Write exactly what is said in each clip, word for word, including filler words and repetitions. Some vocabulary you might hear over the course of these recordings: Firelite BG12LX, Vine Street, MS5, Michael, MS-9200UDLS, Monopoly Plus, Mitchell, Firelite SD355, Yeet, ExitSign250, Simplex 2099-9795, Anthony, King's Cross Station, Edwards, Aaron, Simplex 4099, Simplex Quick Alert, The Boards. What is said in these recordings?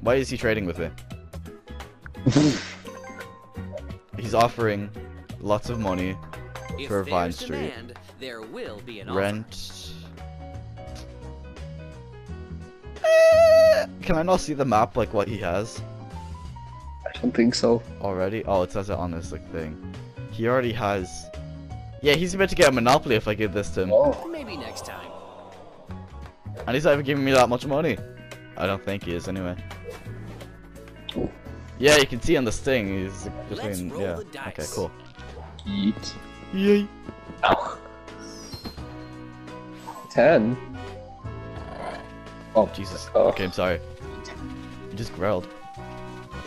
Why is he trading with me? He's offering lots of money if for Vine Street. Demand, there will be an Rent. Uh, can I not see the map, like what he has? I don't think so. Already? Oh, it says it on this like thing. He already has. Yeah, he's about to get a monopoly if I give this to him. Oh. Maybe next time. And he's not even giving me that much money. I don't think he is, anyway. Ooh. Yeah, you can see on this thing, he's between, yeah, okay, cool. Yeet. Yeet. Oh. ten. Oh, Jesus. Oh. Okay, I'm sorry. You just growled.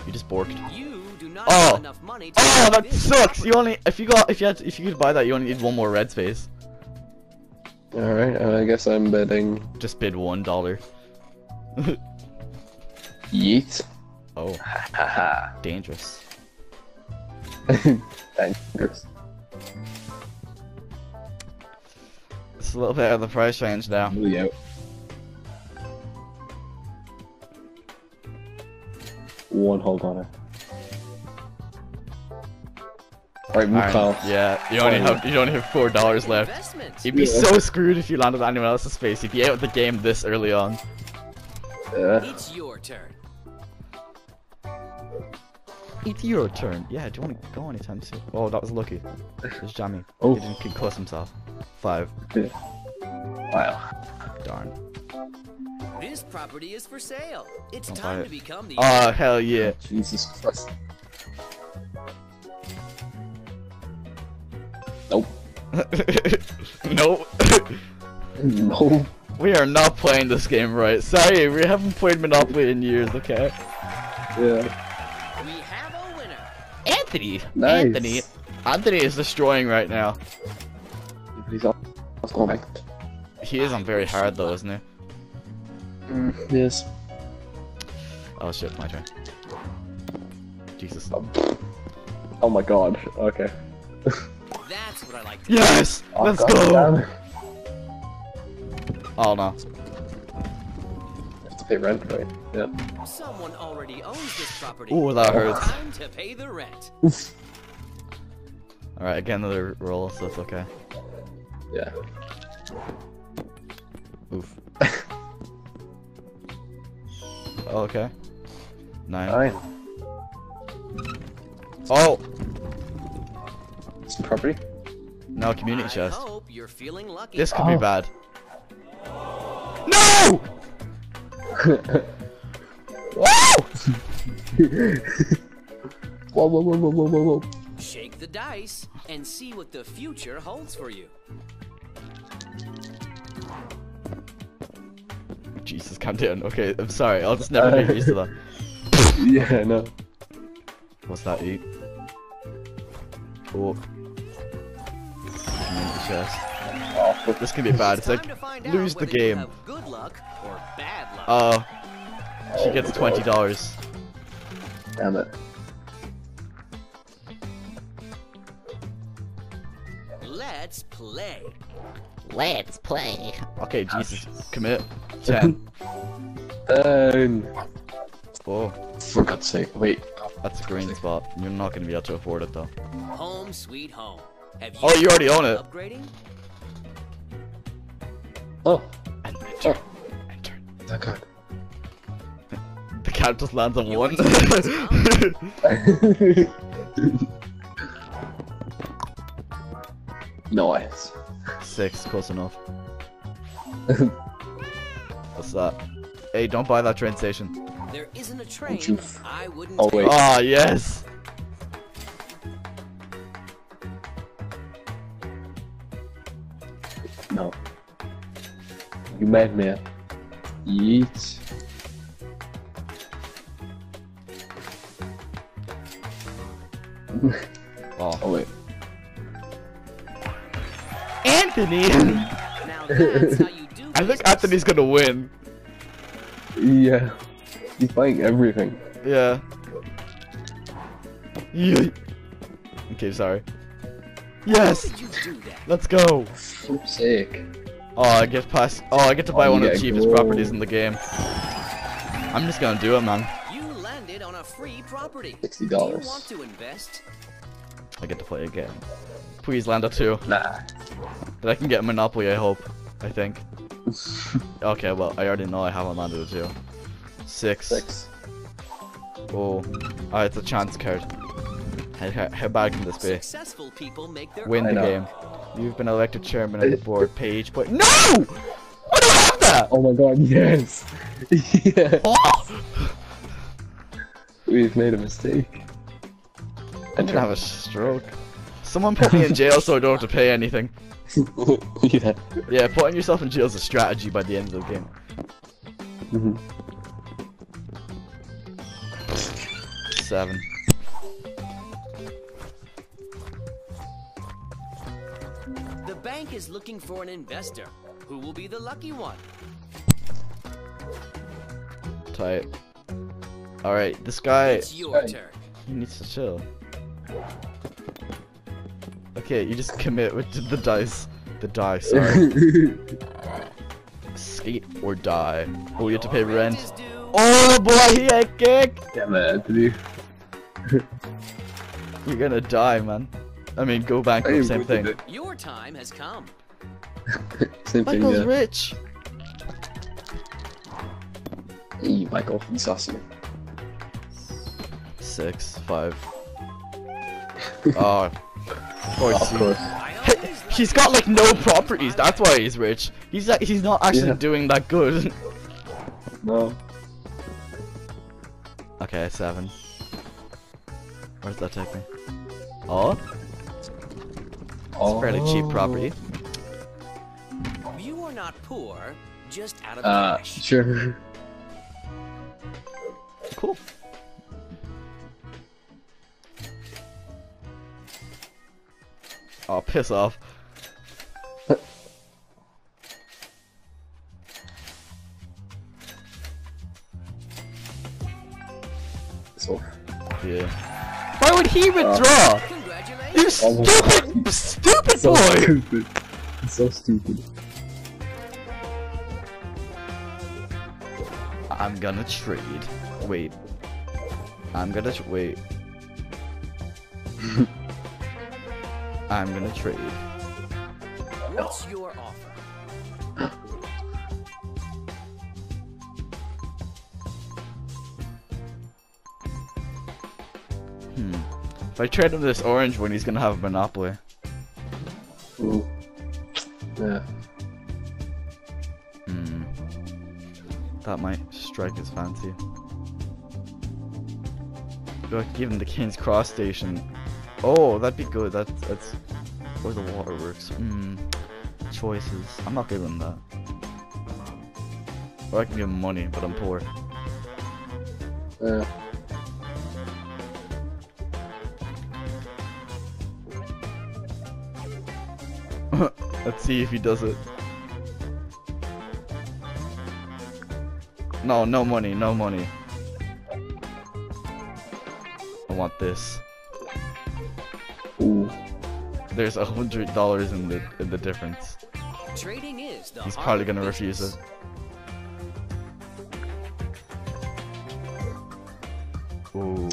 You just borked. You do not oh. Have enough money to oh, that this. Sucks! You only, if you got, if you had, to, if you could buy that, you only need one more red space. Alright, I guess I'm bidding. Just bid one dollar. Yeet. Oh. Dangerous. Dangerous. It's a little bit out of the price range now. Ooh, yeah. One hold on it. Alright, move pal. Yeah, you only have you only have four dollars left. You'd be yeah. so screwed if you landed on anyone else's face. You'd be out of the game this early on. Yeah. It's your turn. It's your turn. Yeah, do you want to go anytime soon? Oh, that was lucky. It was Jammy. Oh. He didn't concuss himself. Five. Yeah. Wow. Darn. This property is for sale. It's I'll time it. to become the. Oh hell yeah! Jesus Christ. Nope. Nope. No. We are not playing this game right. Sorry, we haven't played Monopoly in years. Okay. Yeah. Anthony! Nice. Anthony! Anthony is destroying right now. He's on. Let's go back. He is on very hard though, isn't he? Mm, yes. Oh shit, my turn. Jesus. Um, oh my god, okay. That's what I like to do. Yes! Oh, let's god, go! Oh no. Pay rent, right? Yeah. Someone already owns this property. Ooh, that hurts. Time to pay the rent. All right, I get another roll, so it's okay. Yeah. Oof. Oh, okay. Nine. Nine. Oh. It's property. No community I chest. Hope you're feeling lucky. This could oh. be bad. No! Whoa! Whoa, whoa, whoa, whoa, whoa, whoa. Shake the dice and see what the future holds for you. Jesus, calm down. Okay, I'm sorry. I'll just never get used to that. Yeah, I know. What's that eat? Oh. Chest. Oh, this could be bad. It's like lose the game. Good luck or bad luck. Uh, she gets twenty dollars. Damn it. Let's play. Let's play. Okay, Jesus, commit. Ten. Ten. Oh, for God's sake! Wait, that's a green spot. You're not gonna be able to afford it though. Home sweet home. Have you oh, you already own it. Upgrading? Oh, and enter. Oh. Enter. That card. The card just lands on you one. Nice. Six, close enough. What's that? Hey, don't buy that train station. There isn't a train. You... I wouldn't. Oh wait. Ah, yes. No. You mad man. Yeet. Oh. Oh wait. Anthony! Now that's how you do I think Anthony's gonna win. Yeah. He's buying everything. Yeah. Yeet. Okay, sorry. Yes! How did you do that? Let's go! So sick. Oh, I get past. Oh, I get to buy oh, one yeah, of the cheapest go. properties in the game. I'm just gonna do it, man. a free property. Sixty dollars. Do you want to invest? I get to play again. Please land a two. Nah. But I can get Monopoly. I hope. I think. Okay. Well, I already know I haven't landed a two. Six. Six. Oh, oh, it's a chance card. How, how, how bad can this be? Successful people make their Win the game. You've been elected chairman of the board. Pay each point. No! Why do I have that? Oh my god, yes. Yes. Oh! We've made a mistake. I didn't have a stroke. Someone put me in jail so I don't have to pay anything. Yeah. Yeah, putting yourself in jail is a strategy by the end of the game. Mm-hmm. Seven. The bank is looking for an investor. Who will be the lucky one? Tight. All right, this guy. It's your hey. turn. He needs to chill. Okay, you just commit with the dice. The dice. Sorry. Skate or die. Oh, you have to pay rent. Oh boy, he had kicked. Damn it, Anthony. You're gonna die, man. I mean, go back to the same thing. It. Your time has come. Same thing, Michael's yeah. rich. Hey, Michael, he's awesome. Six, five. Oh, of course. Of course. Hey, he's got like no properties. That's why he's rich. He's like, he's not actually yeah. doing that good. No. Okay, seven. Where's that take me? Oh, oh. It's a fairly cheap property. You are not poor, just out of uh, cash. Sure. Cool. Oh, piss off. Yeah. Why would he withdraw? Congratulations. You stupid, stupid so boy! Stupid. So stupid. I'm gonna trade. Wait. I'm gonna tr wait. I'm gonna trade. What's your offer? Hmm. If I trade him this orange one, he's gonna have a monopoly. Ooh. Yeah. Hmm. That might strike his fancy. Do I give him the King's Cross Station? Oh, that'd be good. That's that's where the water works. Hmm. Choices. I'm not giving him that. Or I can give him money, but I'm poor. Yeah. Let's see if he does it. No, no money, no money. I want this. Ooh. There's a hundred dollars in the in the difference. Trading is the He's probably gonna refuse it. Ooh.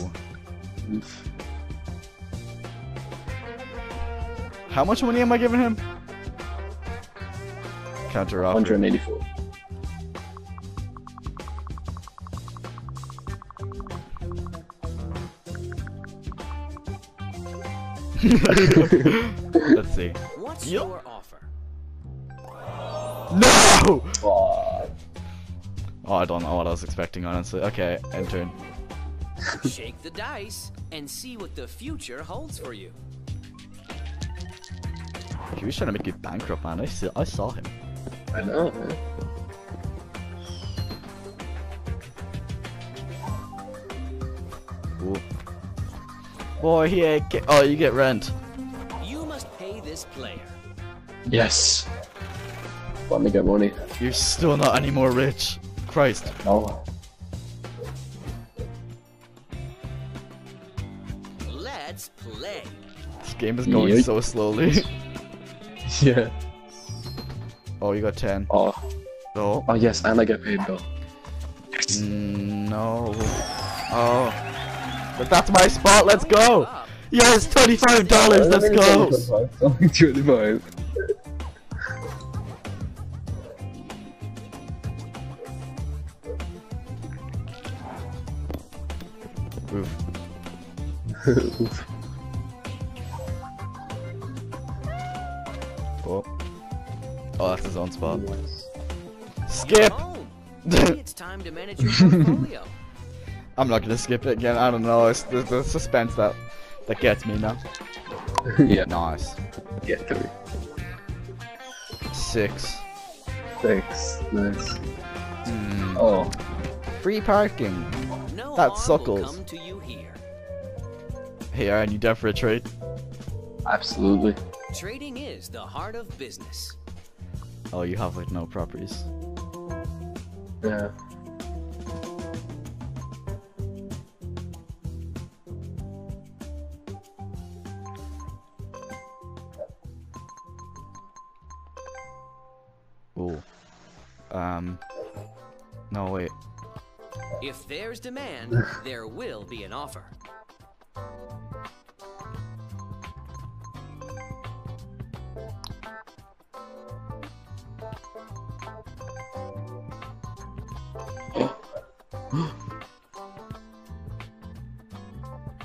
Oof. How much money am I giving him? Counter offer. one hundred eighty-four. Let's see. What's yep. your offer? No! Oh, I don't know what I was expecting, honestly. Okay, end turn. Shake the dice and see what the future holds for you. He was trying to make you bankrupt, man. I saw, I saw him. I know, man. Ooh. Boy, he ain't get oh, you get rent. You must pay this player. Yes. Let me get money. You're still not any more rich. Christ. No. Let's play. This game is going yeah. so slowly. Yeah. Oh, you got ten. Oh. No. Oh yes, and I get paid though. Yes. Mm, no. Oh. But that's my spot, let's go! Yes, twenty-five dollars, let's go! twenty-five. Oh. Oh, that's his own spot. Skip! It's time to manage your portfolio. I'm not gonna skip it again. I don't know. It's the, the suspense that that gets me now. Yeah. Nice. Get through. Six. Six. Nice. Mm. Oh. Free parking. No, that suckles. Come to you here. Hey, Aaron, you down for a trade? Absolutely. Trading is the heart of business. Oh, you have like no properties. Yeah. Ooh. Um. No, wait. If there's demand, there will be an offer.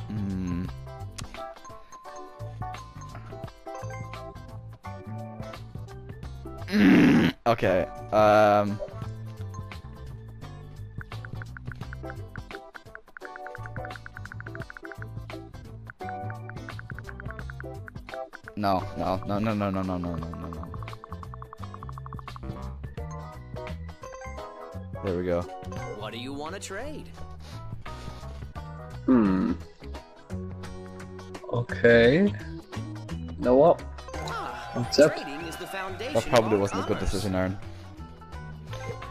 mm. Okay, um... No, no, no, no, no, no, no, no, no, no, no. There we go. What do you want to trade? Hmm. Okay. You know what? What's up? That probably wasn't a good decision, Aaron.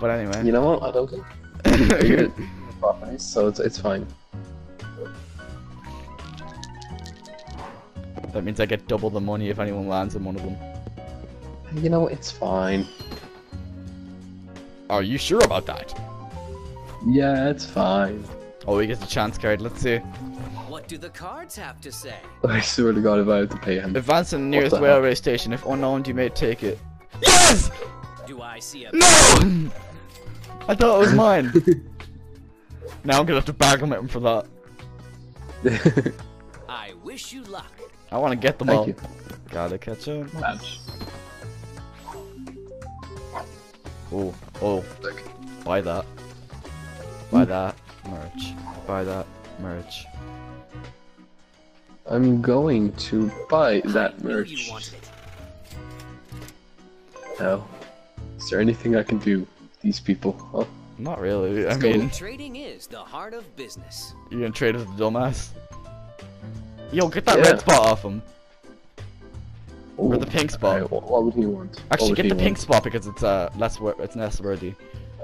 But anyway. You know what? I don't think. So it's it's fine. That means I get double the money if anyone lands on one of them. You know, it's fine. Are you sure about that? Yeah, it's fine. Oh, he gets a chance card, let's see. What do the cards have to say? I swear to God if I have to pay him. Advance to the nearest railway station. If unowned, you may take it. Yes! Do I see a... No! I thought it was mine. Now I'm gonna have to bargain with him for that. I wish you luck. I want to get them Thank all. You. Gotta catch up. Oh, oh. Okay. Buy that. Buy that merch. Buy that merch. I'm going to buy that merch. Now, is there anything I can do with these people? Huh? Not really. Let's I mean, trading is the heart of business. You're gonna trade as a dumbass? Yo, get that yeah. red spot off him. Ooh, or the pink spot. Right, what would he want? Actually, get the pink want? spot because it's uh less wor it's less worthy.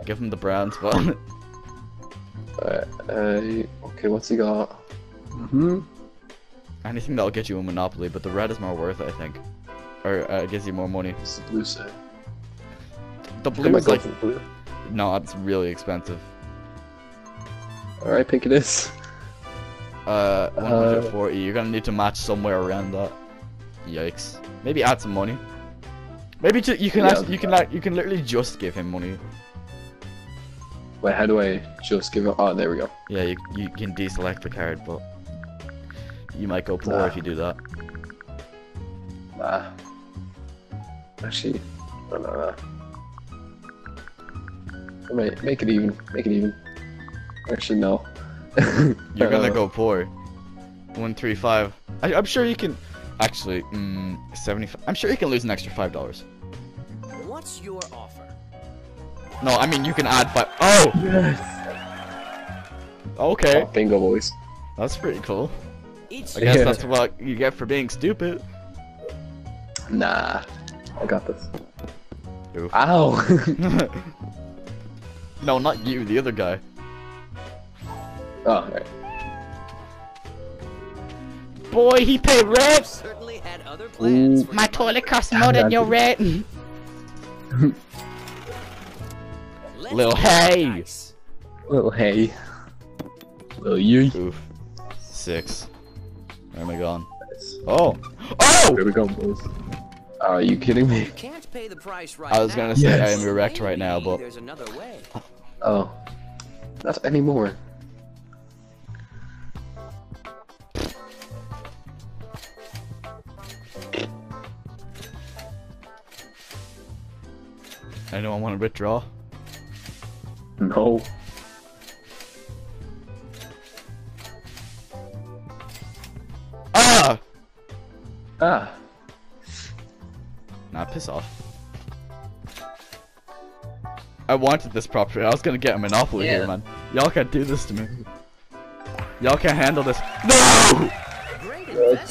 Give him the brown spot. Alright, uh, okay, what's he got? Mm-hmm. Anything that'll get you a monopoly, but the red is more worth it, I think. Or uh, it gives you more money. What's the blue say? The blue is like... Blue? No, it's really expensive. Alright, pink it is. Uh, one hundred forty, uh, you're gonna need to match somewhere around that. Yikes. Maybe add some money. Maybe to, you can yeah, actually, you can like, you can literally just give him money. Wait, how do I just give him? Oh, there we go. Yeah, you, you can deselect the card, but you might go poor nah. if you do that. Nah. Actually, no, no, no. Make, make it even, make it even. Actually, no. You're gonna go poor. One three five. I, I'm sure you can. Actually, mm, seventy-five. I'm sure you can lose an extra five dollars. What's your offer? No, I mean you can add five. Oh. Yes. Okay. Oh, bingo, boys. That's pretty cool. It's I guess yeah. that's what you get for being stupid. Nah, I got this. Oof. Ow. No, not you. The other guy. Oh, right. Boy, he paid rent! My toilet costs more than your rent! Lil' hey! Lil' hey. Lil' you. six. Where am I going? Oh! Oh! There we go, boys. Are you kidding me? You can't pay the price right I was gonna say yes. I am erect right now, but there's another way. Oh. Not anymore. Anyone want to withdraw? No. Ah! Ah. Nah, piss off. I wanted this property. I was gonna get a monopoly yeah. here, man. Y'all can't do this to me. Y'all can't handle this. No!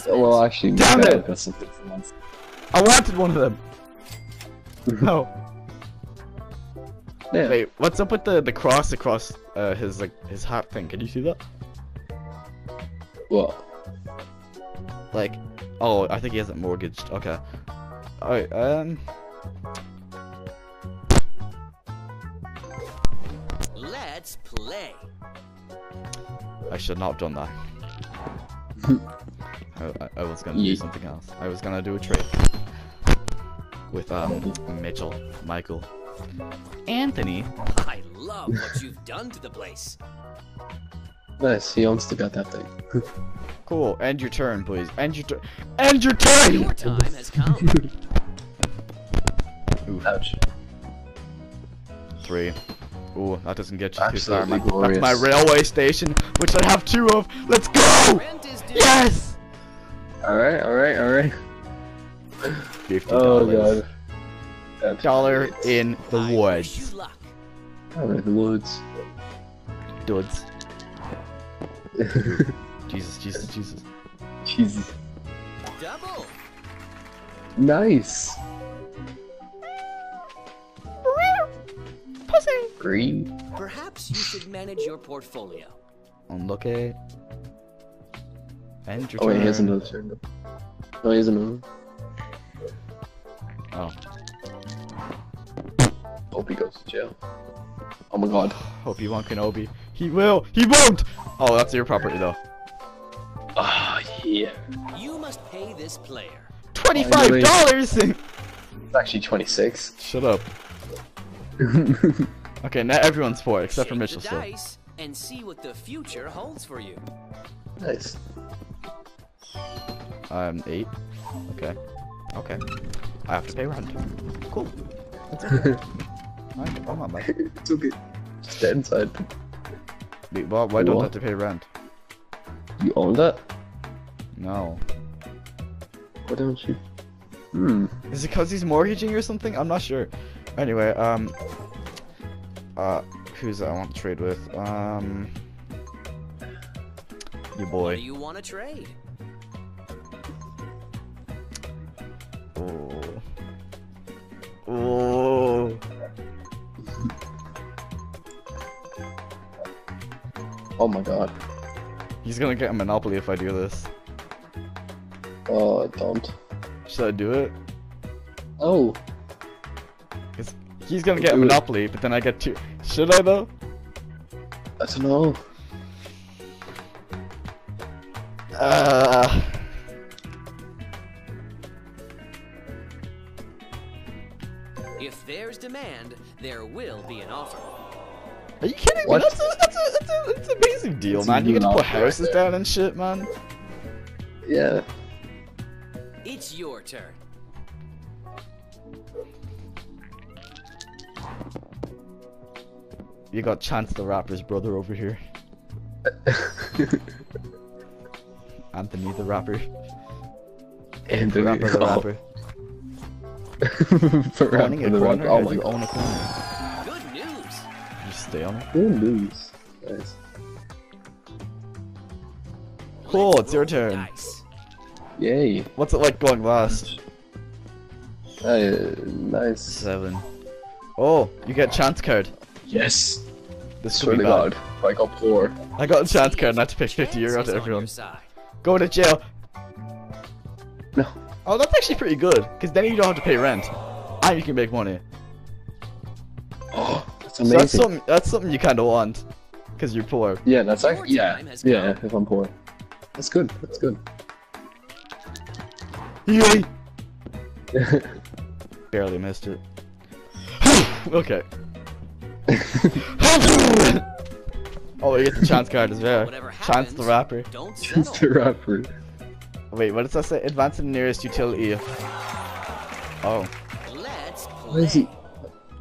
Well, actually, damn it! I wanted one of them. No. Yeah. Wait, what's up with the the cross across uh, his like his hat thing? Can you see that? What? Like, oh, I think he has it mortgaged. Okay. All right. Um. Let's play. I should not have done that. I, I, I was gonna Ye do something else. I was gonna do a trick with um Mitchell, Michael. Anthony, I love what you've done to the place. Nice, he owns to got that thing. Cool. End your turn, please. End your turn. End your turn. Your time has come. Ooh. Ouch. Three. Ooh, that doesn't get you absolutely too far. Glorious. That's my railway station, which I have two of. Let's go! Yes. All right, all right, all right. fifty dollars. Oh god. That's dollar in the woods. Dollar in the woods. Duds. Jesus, Jesus, Jesus. Jesus. Double. Nice. Pussy. Green. Perhaps you should manage your portfolio. Unlucky. And your oh, turn. Wait, he has another turn. Oh, he has another. Oh. Hope he goes to jail. Oh my god. Hope you want Kenobi. He will! He won't! Oh, that's your property though. Ah, oh, yeah. You must pay this player. twenty-five dollars! Anyway, it's actually twenty-six. Shut up. Okay, now everyone's for it, except Shake for Mitchell still. Dice and see what the future holds for you. Nice. Um, eight. Okay. Okay. I have to pay rent. Cool. That's okay. Come on, man. It's okay. Just get inside. Wait, why, why don't I have to pay rent? You own that? No. Why don't you? Hmm. Is it because he's mortgaging or something? I'm not sure. Anyway, um. Uh, who's that I want to trade with? Um. Your boy. What do you want to trade? Oh. Oh. Oh my god. He's gonna get a monopoly if I do this. Oh, uh, don't. Should I do it? Oh. Cause he's gonna get a monopoly, but then I get two. Should I though? I don't know. Uh. If there's demand, there will be an offer. Are you kidding what? me? That's a, that's, a, that's, a, that's an amazing deal, that's man. You get to put houses right down and shit, man. Yeah. It's your turn. You got Chance the Rapper's brother over here. Anthony the Rapper. Anthony the Rapper the Rapper. The Owning a corner? Oh my own a corner? Stay on it. Ooh, lose. Nice. Cool, it's your turn. Nice. Yay. What's it like going last? Uh, nice. Seven. Oh, you get chance card. Yes. This could be bad. I got poor. I got a chance card and I had to pay fifty euro to everyone. Go to jail. No. Oh, that's actually pretty good. Because then you don't have to pay rent. And you can make money. So that's something. That's something you kind of want, because you're poor. Yeah, that's actually. Yeah, yeah. If I'm poor. That's good. That's good. Yay! Barely missed it. Okay. Oh, you get the Chance card as well. Chance the Rapper. Chance the Rapper. Wait, what does that say? Advance to the nearest utility. Oh. Let's play. Where is he?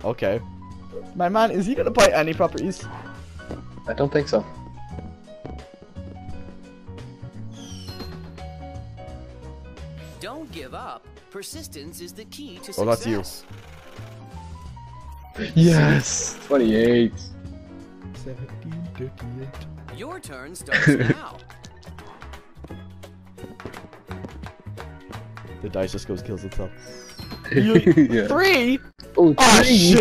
Okay. My man, is he gonna buy any properties? I don't think so. Don't give up. Persistence is the key to success. Oh, that's you. Yes! twenty-eight. seventeen, thirty-eight. Your turn starts now. The dice just goes kills itself. You, yeah. Three? Oh, three. Oh shit!